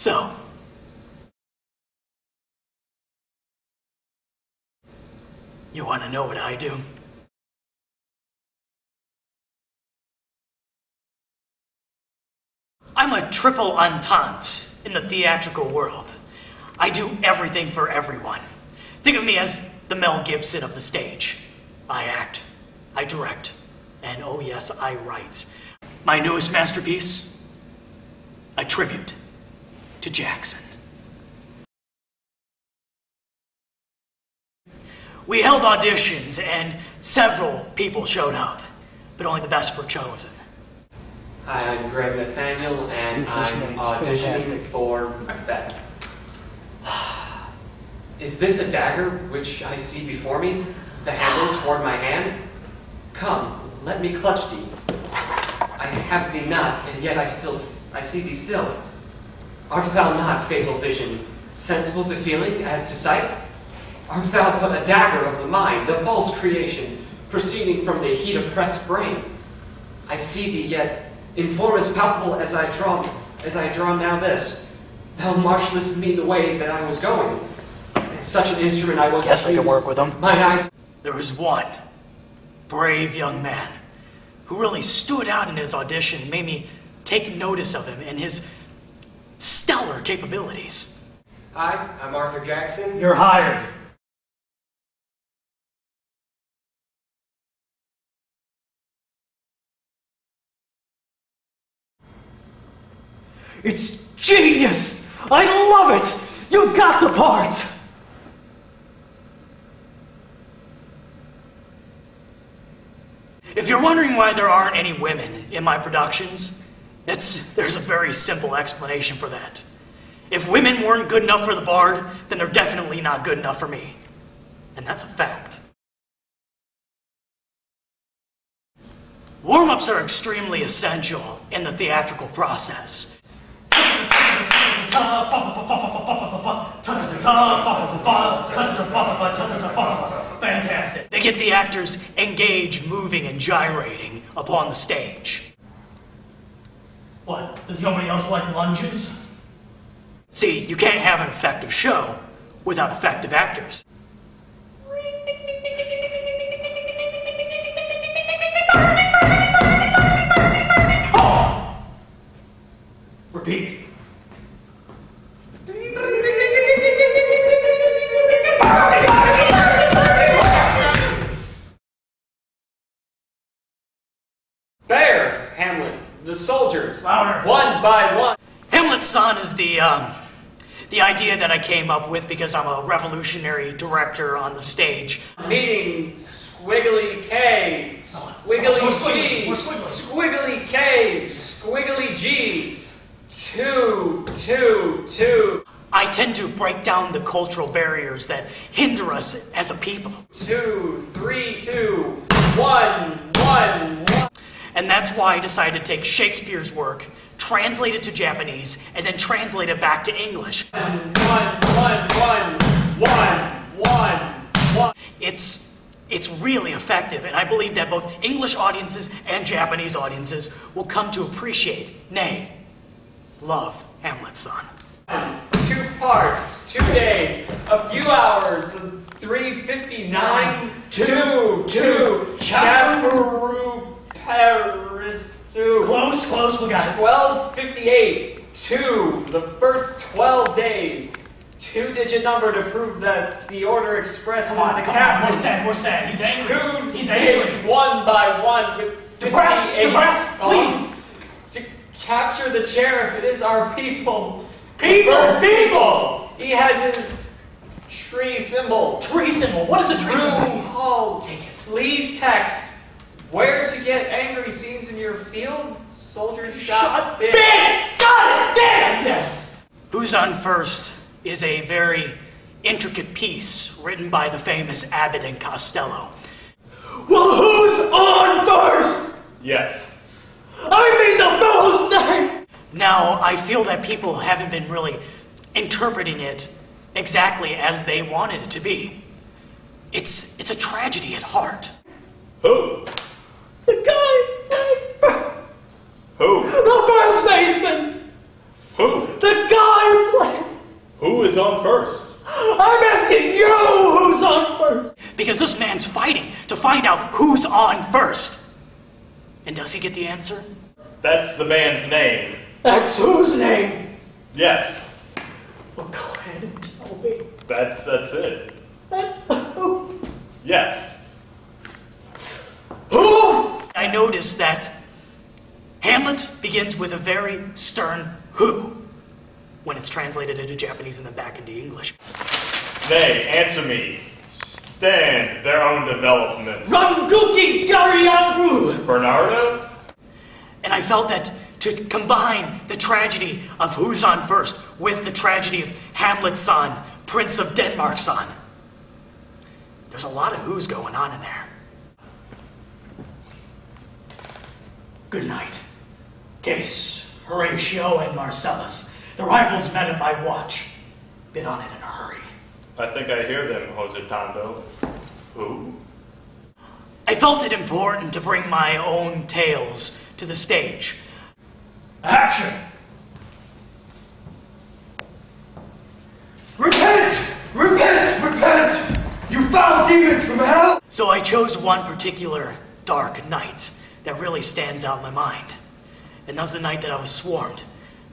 So, you want to know what I do? I'm a triple entente in the theatrical world. I do everything for everyone. Think of me as the Mel Gibson of the stage. I act, I direct, and oh yes, I write. My newest masterpiece, a tribute to Jackson. We held auditions and several people showed up, but only the best were chosen. Hi, I'm Greg Nathaniel, and I'm auditioning for Macbeth. Is this a dagger which I see before me? The handle toward my hand? Come, let me clutch thee. I have thee not, and yet I see thee still. Art thou not, fatal vision, sensible to feeling as to sight? Art thou but a dagger of the mind, a false creation, proceeding from the heat-oppressed brain? I see thee yet, in form as palpable as I draw now this. Thou marshallest me the way that I was going. And such an instrument I was. Yes, I can work with them. Mine eyes. There was one brave young man who really stood out in his audition, made me take notice of him and his stellar capabilities. Hi, I'm Arthur Jackson. You're hired. It's genius! I love it! You've got the part! If you're wondering why there aren't any women in my productions, there's a very simple explanation for that. If women weren't good enough for the bard, then they're definitely not good enough for me. And that's a fact. Warm-ups are extremely essential in the theatrical process. Fantastic. They get the actors engaged, moving, and gyrating upon the stage. What? Does nobody else like lunges? See, you can't have an effective show without effective actors. Oh. Repeat. Bear, Hamlet, the soldiers, louder, one by one. Hamlet's Son is the idea that I came up with because I'm a revolutionary director on the stage. Meeting squiggly K, squiggly G, squiggly K, squiggly G, two, two, two. I tend to break down the cultural barriers that hinder us as a people. Two, three, two, one, one, one. And that's why I decided to take Shakespeare's work, translate it to Japanese, and then translate it back to English. One, one, one, one, one, one. It's really effective, and I believe that both English audiences and Japanese audiences will come to appreciate, nay, love Hamlet's Son. 2 parts, 2 days, a few hours, 3:59, two, Chaparoo Parisu. Close, we got it. 12:58, 2, the first 12 days, 2-digit number to prove that the order expressed in the captain. We're sad, he's angry. He's angry. One by one with 58. Please. To capture the chair if it is our people. People! He has his tree symbol. Tree symbol? What is a tree symbol? Oh, take it. Please text where to get angry scenes in your field. Soldier shot big. Got it! Damn! Yes! Who's on First is a very intricate piece written by the famous Abbott and Costello. Well, who's on first? Yes. I mean the fellow's name! Now, I feel that people haven't been really interpreting it exactly as they wanted it to be. It's a tragedy at heart. Who? The guy. Who? The first baseman. Who? The guy on first? I'm asking you who's on first! Because this man's fighting to find out who's on first. And does he get the answer? That's the man's name. That's whose name? Yes. Well, go ahead and tell me. That's it. That's the who? Yes. Who? I noticed that Hamlet begins with a very stern who when it's translated into Japanese and then back into English. They answer me. Stand their own development. Ranguki Garianbu! Bernardo? And I felt that to combine the tragedy of Who's on First with the tragedy of Hamlet's son, Prince of Denmark's son. There's a lot of who's going on in there. Good night. Case, Horatio and Marcellus. The rivals met at my watch. Bid on it in a hurry. I think I hear them, Jose Tondo. Who? I felt it important to bring my own tales to the stage. Action! Repent! Repent! Repent! You foul demons from hell! So I chose one particular dark night that really stands out in my mind. And that was the night that I was swarmed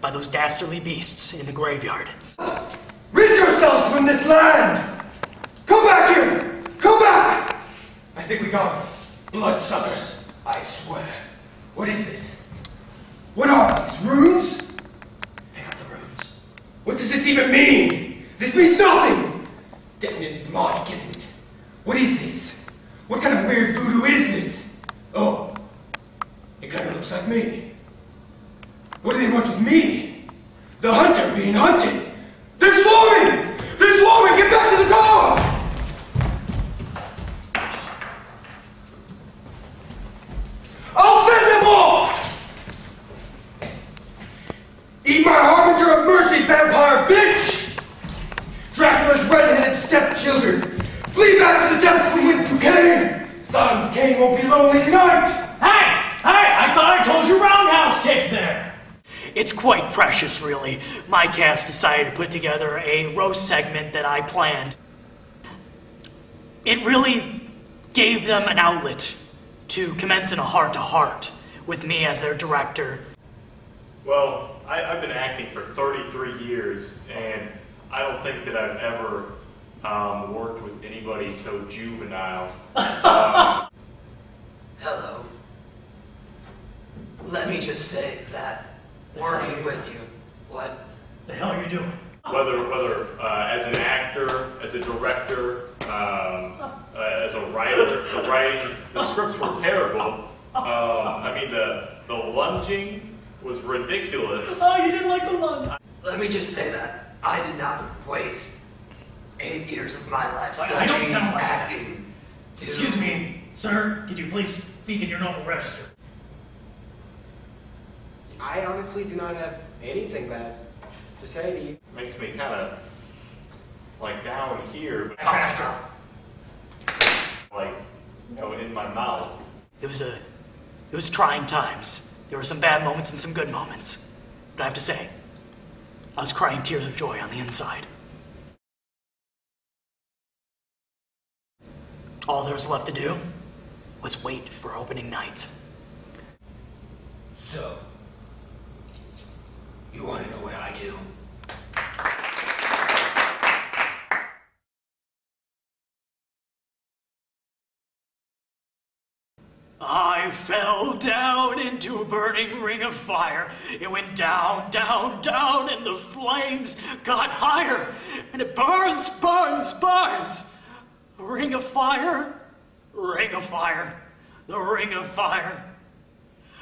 by those dastardly beasts in the graveyard. Rid yourselves from this land! Come back here! Come back! I think we got them. Bloodsuckers, I swear. What is this? What are these, runes? Pick up the runes. What does this even mean? This means nothing! Definitely demonic, isn't it? What is this? What kind of weird voodoo is this? Oh. It kind of looks like me. What do they want with me? The hunter being hunted! They're swarming! They're swarming! Get back to the car! I'll fend them off! Eat my harbinger of mercy, vampire bitch! Dracula's red-headed stepchildren! Flee back to the depths from which you came! Sodom's Cain won't be lonely tonight! Hey, I thought I told you roundhouse kick there. It's quite precious, really. My cast decided to put together a roast segment that I planned. It really gave them an outlet to commence in a heart-to-heart with me as their director. Well, I've been acting for 33 years, and I don't think that I've ever worked with anybody so juvenile. Hello. Let me just say that working with you, what the hell are you doing? Whether as an actor, as a director, as a writer, the writing, the scripts were terrible. I mean, the lunging was ridiculous. Oh, you didn't like the lunge. Let me just say that I did not waste 8 years of my life studying I don't sound like acting. Excuse me, sir. Could you please speak in your normal register? I honestly do not have anything bad to say to you. Makes me kind of like down here, like you know, in my mouth. It was trying times. There were some bad moments and some good moments. But I have to say, I was crying tears of joy on the inside. All there was left to do was wait for opening night. So. You want to know what I do? I fell down into a burning ring of fire. It went down, down, down, and the flames got higher. And it burns, burns, burns. Ring of fire, ring of fire, the ring of fire.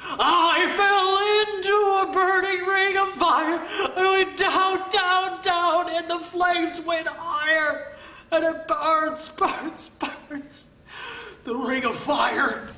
I fell into a burning ring of fire. I went down, down, down, and the flames went higher. And it burns, burns, burns. The ring of fire.